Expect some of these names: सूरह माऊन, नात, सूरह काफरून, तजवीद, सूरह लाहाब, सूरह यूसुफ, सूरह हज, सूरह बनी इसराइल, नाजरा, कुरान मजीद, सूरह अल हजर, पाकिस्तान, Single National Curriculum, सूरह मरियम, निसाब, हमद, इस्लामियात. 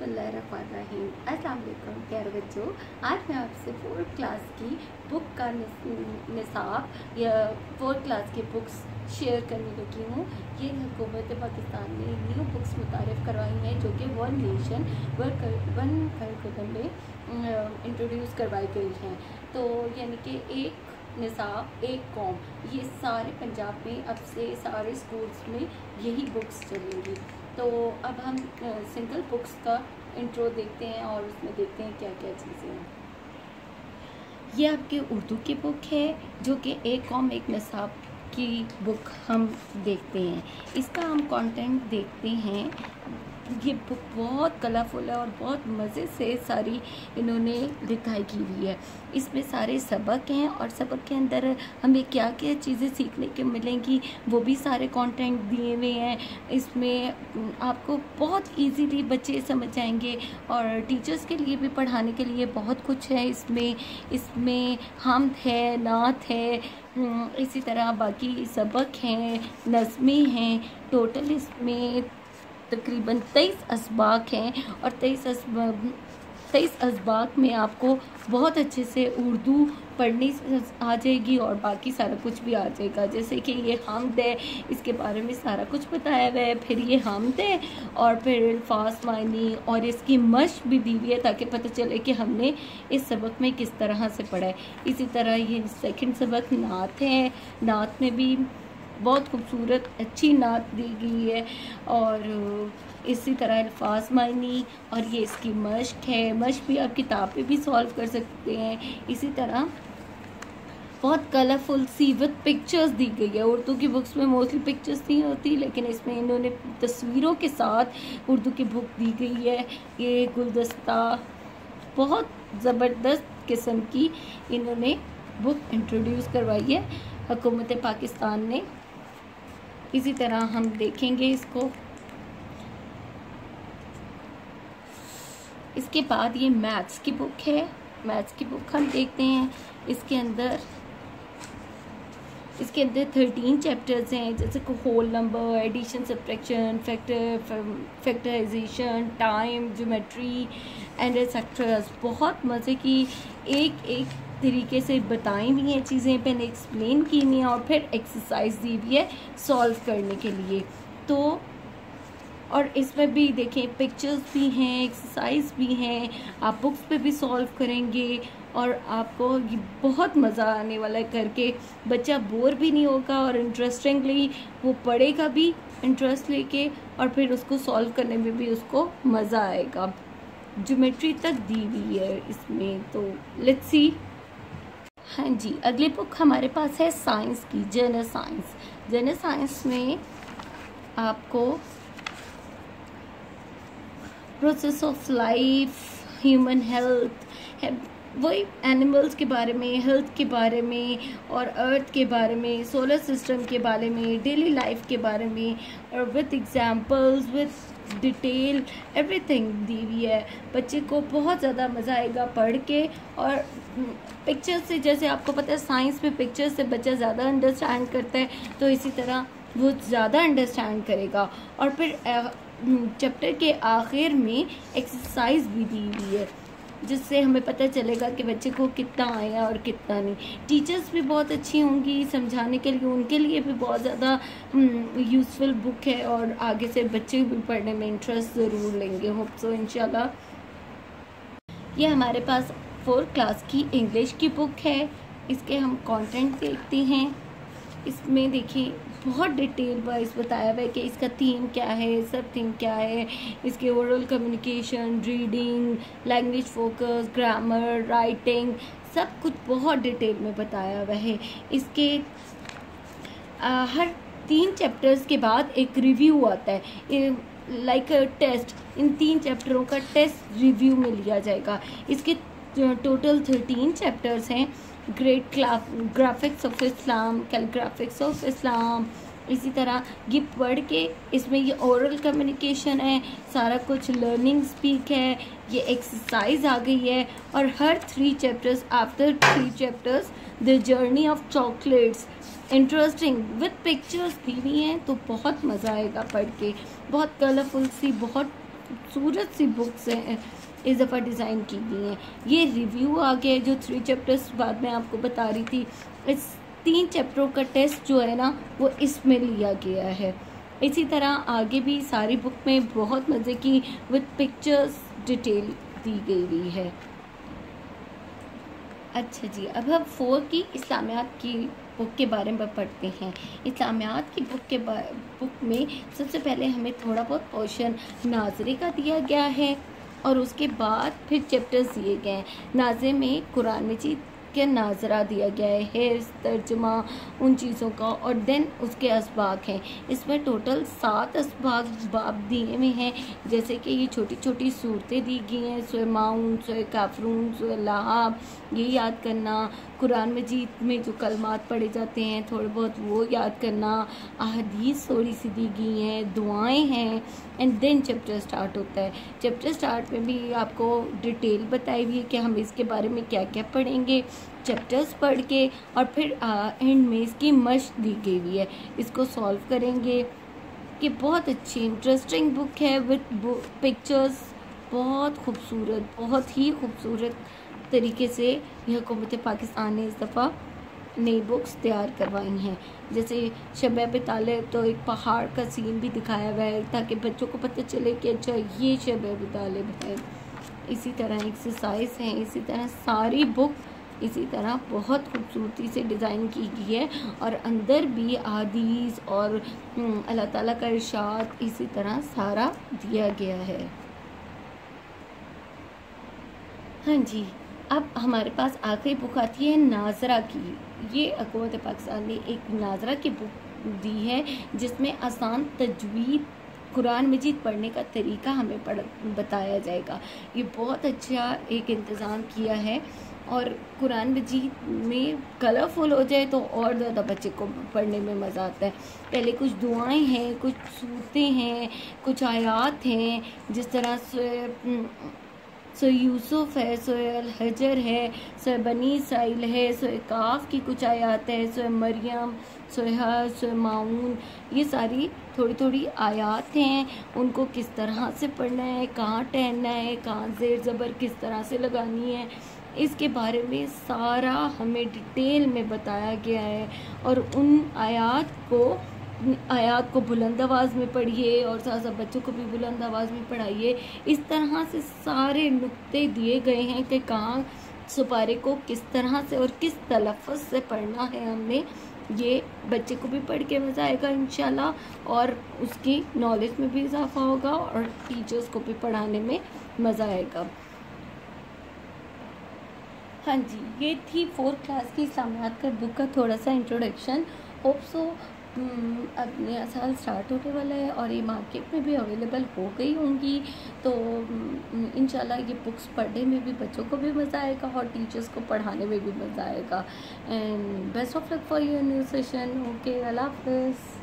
बिस्मिल्लाहिर्रहमानिर्रहीम। अस्सलाम वालेकुम प्यारे बच्चों, आज मैं आपसे 4th क्लास की बुक का निसाब या 4th क्लास की बुक्स शेयर करने लगी हूँ। ये हुकूमत पाकिस्तान ने न्यू बुक्स मुतारिफ़ करवाई हैं जो कि वन नेशन वन करिकुलम में इंट्रोड्यूस करवाई गई हैं। तो यानी कि एक निसाब एक कौम, ये सारे पंजाब में अब से सारे स्कूल्स में यही बुक्स चलेंगी। तो अब हम सिंगल बुक्स का इंट्रो देखते हैं और उसमें देखते हैं क्या क्या चीज़ें हैं। ये आपके उर्दू की बुक है जो कि एक कौम एक निसाब की बुक हम देखते हैं। इसका हम कंटेंट देखते हैं। ये बुक बहुत कलरफुल है और बहुत मज़े से सारी इन्होंने लिखाई की हुई है। इसमें सारे सबक हैं और सबक के अंदर हमें क्या क्या चीज़ें सीखने के मिलेंगी वो भी सारे कंटेंट दिए हुए हैं। इसमें आपको बहुत इजीली बच्चे समझ आएंगे और टीचर्स के लिए भी पढ़ाने के लिए बहुत कुछ है इसमें। इसमें हमद है, नात है, इसी तरह बाकी सबक हैं, नज़में हैं। टोटल इसमें तकरीबन 23 असबाक हैं और 23 असबाक में आपको बहुत अच्छे से उर्दू पढ़नी आ जाएगी और बाकी सारा कुछ भी आ जाएगा। जैसे कि ये हमद है, इसके बारे में सारा कुछ बताया हुआ है। फिर ये हमद है और फिर अल्फाज मानी और इसकी मश्क भी दी हुई है ताकि पता चले कि हमने इस सबक में किस तरह से पढ़ा है। इसी तरह ये सेकंड सबक नात है। नात में भी बहुत खूबसूरत अच्छी नात दी गई है और इसी तरह अल्फाज मानी और ये इसकी मश्क है। मश्क भी आप किताब पे भी सॉल्व कर सकते हैं। इसी तरह बहुत कलरफुल सी विद पिक्चर्स दी गई है। उर्दू की बुक्स में मोस्टली पिक्चर्स नहीं होती, लेकिन इसमें इन्होंने तस्वीरों के साथ उर्दू की बुक दी गई है। ये गुलदस्ता, बहुत ज़बरदस्त किस्म की इन्होंने बुक इंट्रोड्यूस करवाई है हुकूमत पाकिस्तान ने। इसी तरह हम देखेंगे इसको। इसके बाद ये मैथ्स की बुक है। मैथ्स की बुक हम देखते हैं। इसके अंदर 13 चैप्टर्स हैं, जैसे कि whole number, addition, subtraction, factorisation, time, geometry and etceteras. बहुत मज़े की एक एक तरीके से बताई हुई हैं चीज़ें, पहले एक्सप्लेन की हुई हैं और फिर एक्सरसाइज दी हुई है सॉल्व करने के लिए। तो और इसमें भी देखें पिक्चर्स भी हैं, एक्सरसाइज भी हैं, आप बुक्स पे भी सॉल्व करेंगे और आपको ये बहुत मज़ा आने वाला है करके। बच्चा बोर भी नहीं होगा और इंटरेस्टिंगली वो पढ़ेगा भी इंटरेस्ट लेके और फिर उसको सॉल्व करने में भी उसको मज़ा आएगा। ज्योमेट्री तक दी हुई है इसमें। तो लेट्स सी। हाँ जी, अगली बुक हमारे पास है साइंस की, जनरल साइंस। जनरल साइंस में आपको process of life, human health, वही एनिमल्स के बारे में, हेल्थ के बारे में और अर्थ के बारे में, सोलर सिस्टम के बारे में, डेली लाइफ के बारे में और with examples, with detail, everything दी हुई है। बच्चे को बहुत ज़्यादा मज़ा आएगा पढ़ के। और पिक्चर से, जैसे आपको पता है साइंस में पिक्चर से बच्चा ज़्यादा अंडरस्टैंड करता है, तो इसी तरह वो ज़्यादा अंडरस्टैंड करेगा। और फिर चैप्टर के आखिर में एक्सरसाइज भी दी हुई है जिससे हमें पता चलेगा कि बच्चे को कितना आया और कितना नहीं। टीचर्स भी बहुत अच्छी होंगी समझाने के लिए, उनके लिए भी बहुत ज़्यादा यूज़फुल बुक है और आगे से बच्चे भी पढ़ने में इंटरेस्ट ज़रूर लेंगे। होप सो, इंशाल्लाह। ये हमारे पास 4th क्लास की इंग्लिश की बुक है। इसके हम कंटेंट देखते हैं। इसमें देखिए बहुत डिटेल वाइज बताया हुआ है कि इसका थीम क्या है, सब थीम क्या है, इसके oral communication, reading, language focus, grammar, writing, सब कुछ बहुत डिटेल में बताया हुआ है। इसके हर 3 चैप्टर्स के बाद एक रिव्यू आता है, लाइक टेस्ट। इन 3 चैप्टरों का टेस्ट रिव्यू में लिया जाएगा। इसके टोटल 13 चैप्टर्स हैं। Great graphics of Islam, calligraphics of इस्लाम, इसी तरह ये पढ़ के, इसमें ये ओरल कम्युनिकेशन है, सारा कुछ लर्निंग स्पीक है, ये एक्सरसाइज आ गई है। और हर 3 chapters, after 3 chapters the journey of chocolates, interesting with pictures दी हुई हैं। तो बहुत मज़ा आएगा पढ़ के, बहुत कलरफुल सी, बहुत खूबसूरत सी बुक्स हैं, इस दफ़ा डिज़ाइन की गई हैं। ये रिव्यू आ गया जो 3 चैप्टर्स बाद में आपको बता रही थी, इस 3 चैप्टरों का टेस्ट जो है ना वो इसमें लिया गया है। इसी तरह आगे भी सारी बुक में बहुत मज़े की विद पिक्चर्स डिटेल दी गई है। अच्छा जी, अब हम 4 की इस्लामियात की बुक के बारे में पढ़ते हैं। इस्लामियात की बुक में सबसे पहले हमें थोड़ा बहुत पोर्शन नाजरे का दिया गया है और उसके बाद फिर चैप्टर्स दिए गए हैं। नाजरे में कुरान मजीद के नाजरा दिया गया है, हिफ्ज़, तर्जुमा, उन चीज़ों का, और देन उसके असबाक हैं। इसमें टोटल 7 असबाक दिए हुए हैं, जैसे कि ये छोटी छोटी सूरतें दी गई हैं, सूरह माऊन, सूरह काफरून, सूरह लाहाब, ये याद करना। कुरान मजीद में जो कलमात पढ़े जाते हैं थोड़े बहुत वो याद करना। अहदीस थोड़ी सी दी गई हैं, दुआएँ हैं, एंड देन चैप्टर स्टार्ट होता है। चैप्टर स्टार्ट में भी आपको डिटेल बताई हुई है कि हम इसके बारे में क्या क्या पढ़ेंगे, चैप्टर्स पढ़ के, और फिर एंड में इसकी मश्क दी गई हुई है, इसको सॉल्व करेंगे। कि बहुत अच्छी इंटरेस्टिंग बुक है विद पिक्चर्स, बहुत खूबसूरत, बहुत ही खूबसूरत तरीके से हुकूमत पाकिस्तान ने इस दफ़ा नई बुक्स तैयार करवाई हैं। जैसे शब-ए तालिब तो एक पहाड़ का सीन भी दिखाया हुआ है ताकि बच्चों को पता चले कि अच्छा ये शब-ए तालिब है। इसी तरह एक्सरसाइज हैं, इसी तरह सारी बुक इसी तरह बहुत खूबसूरती से डिज़ाइन की गई है और अंदर भी अहदीस और अल्लाह ताला का इरशाद इसी तरह सारा दिया गया है। हाँ जी, अब हमारे पास आखिरी बुक आती है नाजरा की। ये हुकूमत पाकिस्तान ने एक नाजरा की बुक दी है जिसमें आसान तजवीद, कुरान मजीद पढ़ने का तरीका हमें बताया जाएगा। ये बहुत अच्छा एक इंतज़ाम किया है और कुरान मजीद में कलरफुल हो जाए तो और ज़्यादा बच्चे को पढ़ने में मज़ा आता है। पहले कुछ दुआएं हैं, कुछ सूरतें हैं, कुछ आयात हैं, जिस तरह सूरह यूसुफ है, सूरह अल हजर है, सूरह बनी इसराइल है, सूरह काफ की कुछ आयात है, सूरह मरियम, सूरह हज, सूरह माऊन, ये सारी थोड़ी थोड़ी आयात हैं। उनको किस तरह से पढ़ना है, कहाँ टहनना है, कहाँ ज़ेर ज़बर किस तरह से लगानी है, इसके बारे में सारा हमें डिटेल में बताया गया है। और उन आयात को बुलंद आवाज़ में पढ़िए और साथ साथ बच्चों को भी बुलंद आवाज़ में पढ़ाइए, इस तरह से सारे नुक्ते दिए गए हैं कि कहाँ सुपारे को किस तरह से और किस तलफ़ से पढ़ना है हमने। ये बच्चे को भी पढ़ के मज़ा आएगा इंशाल्लाह और उसकी नॉलेज में भी इजाफा होगा और टीचर्स को भी पढ़ाने में मज़ा आएगा। हाँ जी, ये थी 4th क्लास की इस्लामियात का बुक का थोड़ा सा इंट्रोडक्शन। होप सो अब नया साल स्टार्ट होने वाला है और ये मार्केट में भी अवेलेबल हो गई होंगी, तो इंशाल्लाह ये बुक्स पढ़ने में भी बच्चों को भी मज़ा आएगा और टीचर्स को पढ़ाने में भी मज़ा आएगा। And best of luck for your new session. Okay, अल्लाह हाफ़िज़।